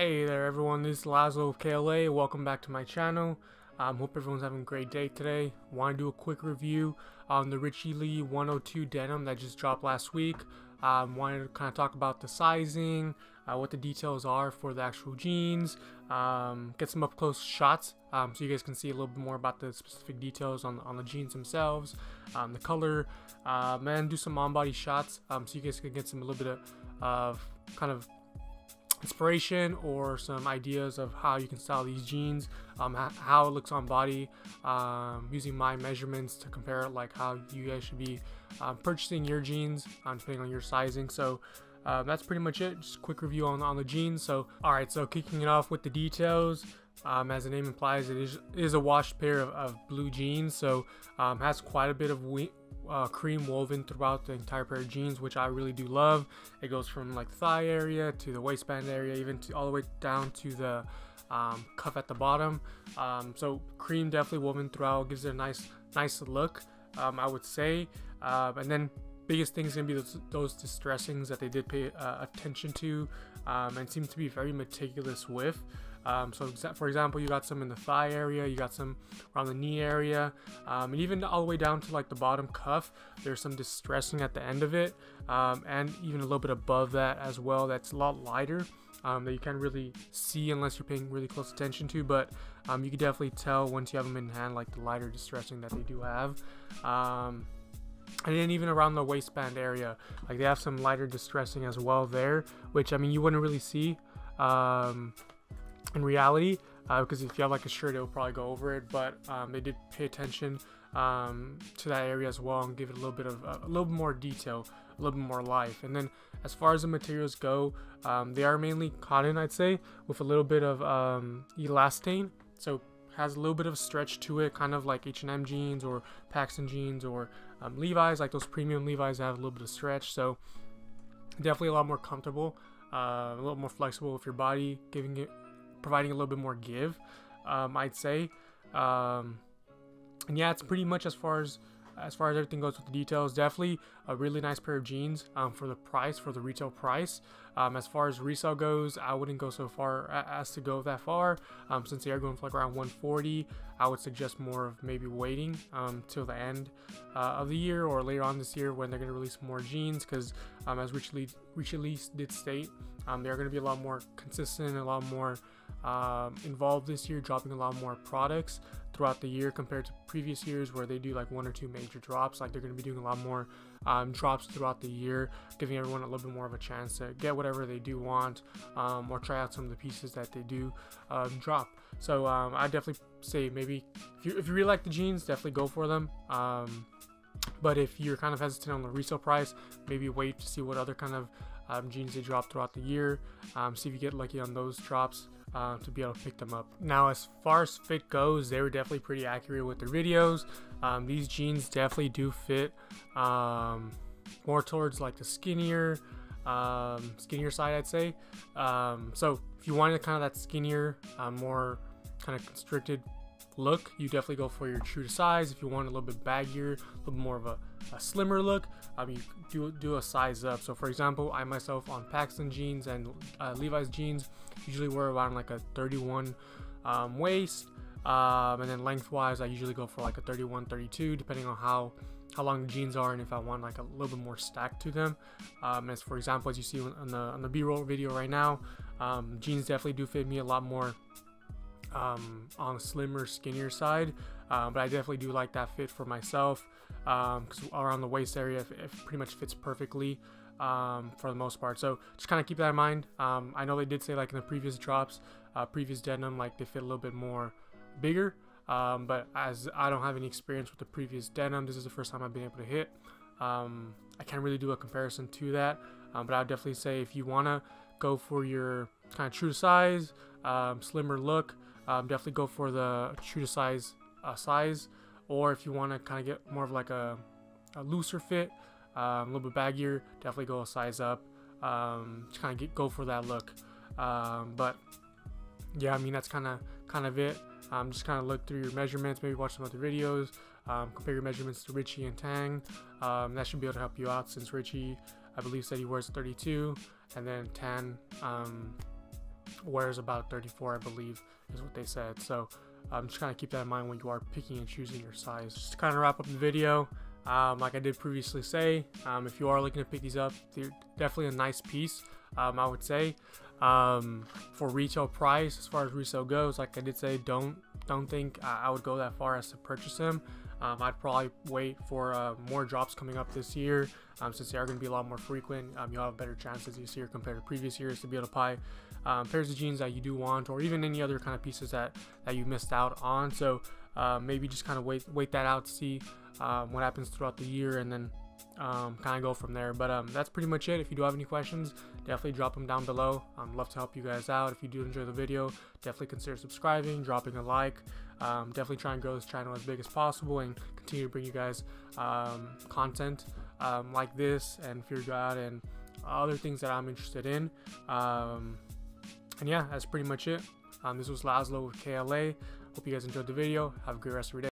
Hey there everyone, this is Lazlo of KLA. Welcome back to my channel. Hope everyone's having a great day today. Want to do a quick review on the Richie Le 102 denim that just dropped last week. Wanted to kind of talk about the sizing, what the details are for the actual jeans, get some up-close shots so you guys can see a little bit more about the specific details on the jeans themselves, the color, and do some on-body shots so you guys can get some a little bit of kind of inspiration or some ideas of how you can style these jeans, how it looks on body, using my measurements to compare it, like how you guys should be purchasing your jeans depending on your sizing. So that's pretty much it, just a quick review on the jeans. So alright, so kicking it off with the details. As the name implies, it is a washed pair of blue jeans, so has quite a bit of cream woven throughout the entire pair of jeans, which I really do love. It goes from like thigh area to the waistband area, even all the way down to the cuff at the bottom. So cream definitely woven throughout, gives it a nice look, I would say. And then biggest thing is going to be those distressings that they did pay attention to, and seems to be very meticulous with. So for example, you got some in the thigh area, you got some around the knee area, and even all the way down to like the bottom cuff. There's some distressing at the end of it, and even a little bit above that as well. That's a lot lighter, that you can't really see unless you're paying really close attention to, but you can definitely tell once you have them in hand, like the lighter distressing that they do have. And then even around the waistband area, like they have some lighter distressing as well there, which I mean you wouldn't really see in reality, because if you have like a shirt, it'll probably go over it. But they did pay attention to that area as well and give it a little bit of a little more detail, a little bit more life. And then as far as the materials go, they are mainly cotton, I'd say, with a little bit of elastane. So has a little bit of stretch to it, kind of like H&M jeans or Paxton jeans or Levi's, like those premium Levi's that have a little bit of stretch. So definitely a lot more comfortable, a little more flexible with your body, providing a little bit more give, I'd say. And yeah, it's pretty much as far as everything goes with the details. Definitely a really nice pair of jeans for the price, for the retail price. As far as resale goes, I wouldn't go so far as to go that far, since they are going for like around 140. I would suggest more of maybe waiting till the end of the year or later on this year when they're going to release more jeans, because as Richie Le did state, they're going to be a lot more consistent, a lot more involved this year, dropping a lot more products throughout the year compared to previous years where they do like one or two major drops. Like they're going to be doing a lot more drops throughout the year, giving everyone a little bit more of a chance to get whatever they do want, or try out some of the pieces that they do drop. So I definitely say, maybe if you really like the jeans, definitely go for them. But if you're kind of hesitant on the resale price, maybe wait to see what other kind of jeans they drop throughout the year, see if you get lucky on those drops to be able to pick them up. Now as far as fit goes, they were definitely pretty accurate with their videos. These jeans definitely do fit more towards like the skinnier side, I'd say. So if you wanted kind of that skinnier, more kind of constricted look, you definitely go for your true to size. If you want a little bit baggier, a little more of a slimmer look, you do a size up. So for example, I myself on Paxton jeans and Levi's jeans usually wear around like a 31 waist, and then lengthwise I usually go for like a 31-32, depending on how long the jeans are and if I want like a little bit more stack to them. As for example, as you see on the b-roll video right now, jeans definitely do fit me a lot more on the slimmer, skinnier side, but I definitely do like that fit for myself, because around the waist area it pretty much fits perfectly for the most part. So just kind of keep that in mind. I know they did say like in the previous drops, previous denim, like they fit a little bit more bigger, but as I don't have any experience with the previous denim, this is the first time I've been able to hit. I can't really do a comparison to that, but I would definitely say if you want to go for your kind of true size, slimmer look, definitely go for the true to size size. Or if you want to kind of get more of like a looser fit, a little bit baggier, definitely go a size up, just kind of go for that look. But yeah, I mean that's kind of it. Just kind of look through your measurements, maybe watch some other videos, compare your measurements to Richie and Tang. That should be able to help you out, since Richie I believe said he wears 32, and then Tang wears about 34, I believe, is what they said. So just kind of keep that in mind when you are picking and choosing your size. Just to kind of wrap up the video, like I did previously say, if you are looking to pick these up, they're definitely a nice piece, I would say. For retail price, as far as resale goes, like I did say, don't think I would go that far as to purchase them. I'd probably wait for more drops coming up this year, since they are going to be a lot more frequent. You'll have better chances this year compared to previous years to be able to buy pairs of jeans that you do want, or even any other kind of pieces that you missed out on. So maybe just kind of wait that out to see what happens throughout the year, and then kind of go from there. But that's pretty much it. If you do have any questions, definitely drop them down below. I'd love to help you guys out. If you do enjoy the video, definitely consider subscribing, dropping a like. Definitely try and grow this channel as big as possible and continue to bring you guys content like this and Fear God and other things that I'm interested in. And yeah, that's pretty much it. This was Lazlo with KLA. Hope you guys enjoyed the video. Have a great rest of your day.